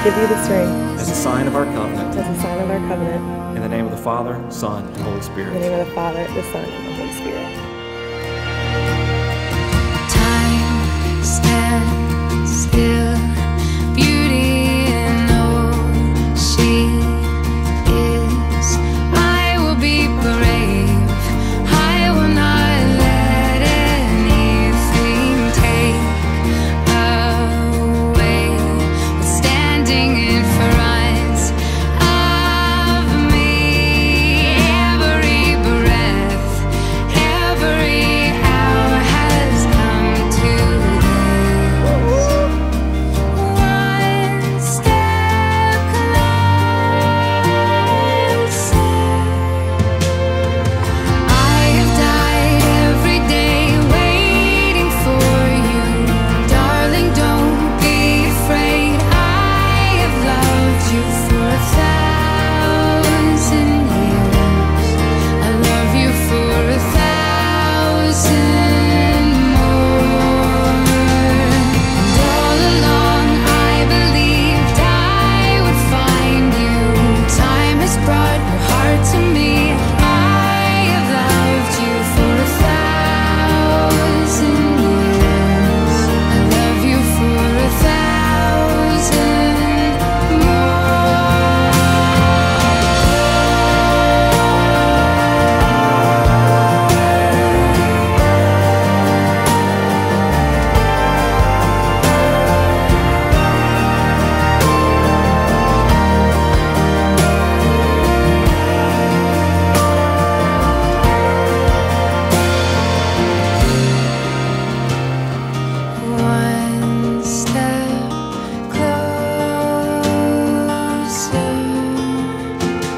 I give you this ring as a sign of our covenant. As a sign of our covenant. In the name of the Father, Son, and Holy Spirit. In the name of the Father, the Son, and the Holy Spirit. Time stands still. Beauty and all she is. I will be brave. I will not let anything take away what's standing in front of me. Every breath, every hour has come to this. One step closer. I have died every day waiting for you. Darling, don't be afraid. I have loved you for 1,000 years. I love you for 1,000 more. And all along I believed I would find you. Time has brought your heart to me. I have loved you for 1,000 years. I love you for 1,000 more. One step closer. One step closer.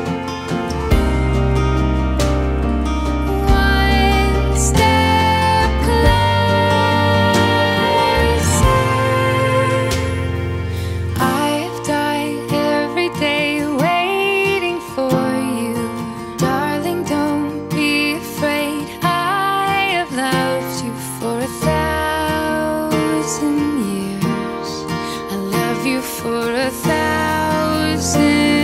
I've died every day waiting for you. Darling, don't be afraid. I have loved you for 1,000 years. I love you for 1,000.